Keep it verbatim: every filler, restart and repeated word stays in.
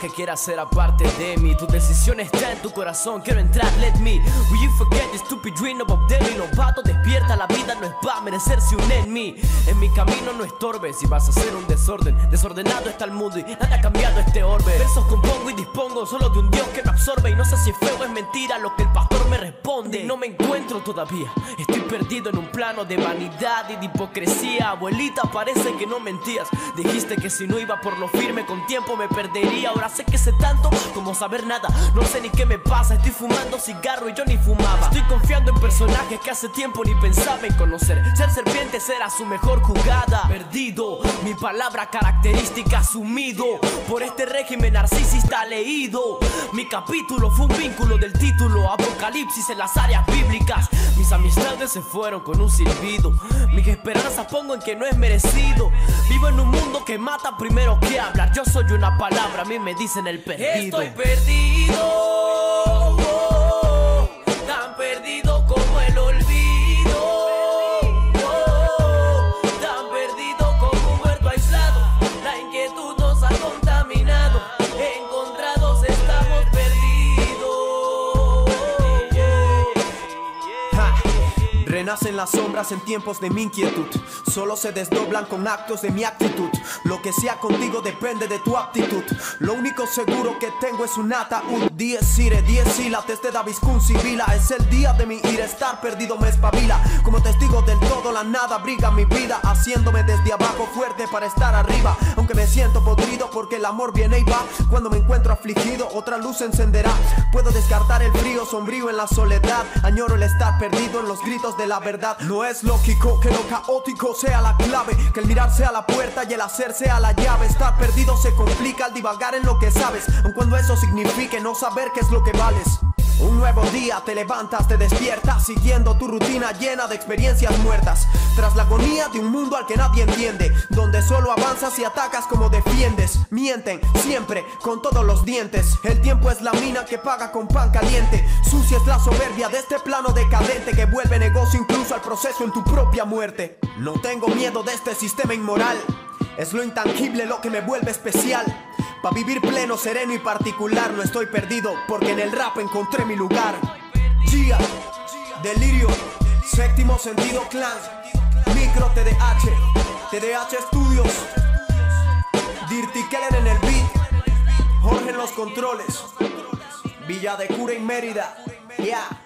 Que quiera ser aparte de mí. Tu decisión está en tu corazón. Quiero entrar, let me. Will you forget the stupid dream of Bob Dylan? Los vatos, despierta, la vida no es para merecerse un en mí. En mi camino no estorbes. Si vas a hacer un desorden, desordenado está el mundo y nada ha cambiado este orbe. Versos compongo y dispongo solo de un Dios que me absorbe. Y no sé si es feo o es mentira lo que el pastor me responde. Y no me encuentro todavía. Estoy perdido en un plano de vanidad y de hipocresía. Abuelita, parece que no mentías. Dijiste que si no iba por lo firme con tiempo me perdería. Ahora sé que sé tanto como saber nada. No sé ni qué me pasa, estoy fumando cigarro y yo ni fumaba. Estoy confiando en personajes que hace tiempo ni pensaba en conocer. Ser serpiente será su mejor jugada. Perdido, mi palabra característica asumido. Por este régimen narcisista leído. Mi capítulo fue un vínculo del título. Apocalipsis en las áreas bíblicas. Mis amistades se fueron con un silbido. Mis esperanzas pongo en que no es merecido. Vivo en un mundo que mata primero que hablar. Yo soy una palabra, a mí me dicen el perdido. Estoy perdido, oh, tan perdido como el olvido, oh, tan perdido como un muerto aislado. La inquietud nos ha contaminado. Encontrados estamos perdidos, yeah. Ha. Renacen las sombras en tiempos de mi inquietud. Solo se desdoblan con actos de mi actitud. Lo que sea contigo depende de tu aptitud. Lo único seguro que tengo es un ataúd. Diez ire, diez y la teste de Daviscun Sibila. Es el día de mi ir, estar perdido me espabila. Como testigo del todo la nada briga mi vida. Haciéndome desde abajo fuerte para estar arriba. Aunque me siento podrido porque el amor viene y va. Cuando me encuentro afligido otra luz se encenderá. Puedo descartar el frío sombrío en la soledad. Añoro el estar perdido en los gritos de la verdad. No es lógico que lo caótico se sea la clave, que el mirar sea la puerta y el hacer sea la llave. Estar perdido se complica al divagar en lo que sabes, aun cuando eso signifique no saber qué es lo que vales. Un nuevo día, te levantas, te despiertas, siguiendo tu rutina llena de experiencias muertas. Tras la agonía de un mundo al que nadie entiende, donde solo avanzas y atacas como defiendes. Mienten, siempre, con todos los dientes. El tiempo es la mina que paga con pan caliente. Sucia es la soberbia de este plano decadente, que vuelve negocio incluso al proceso en tu propia muerte. No tengo miedo de este sistema inmoral. Es lo intangible lo que me vuelve especial. Pa' vivir pleno, sereno y particular. No estoy perdido, porque en el rap encontré mi lugar. Chia, Delirio, Séptimo Sentido Clan, Micro T D H, T D H Studios, Dirty Keller en el beat, Jorge en los controles, Villa de Cura y Mérida, yeah.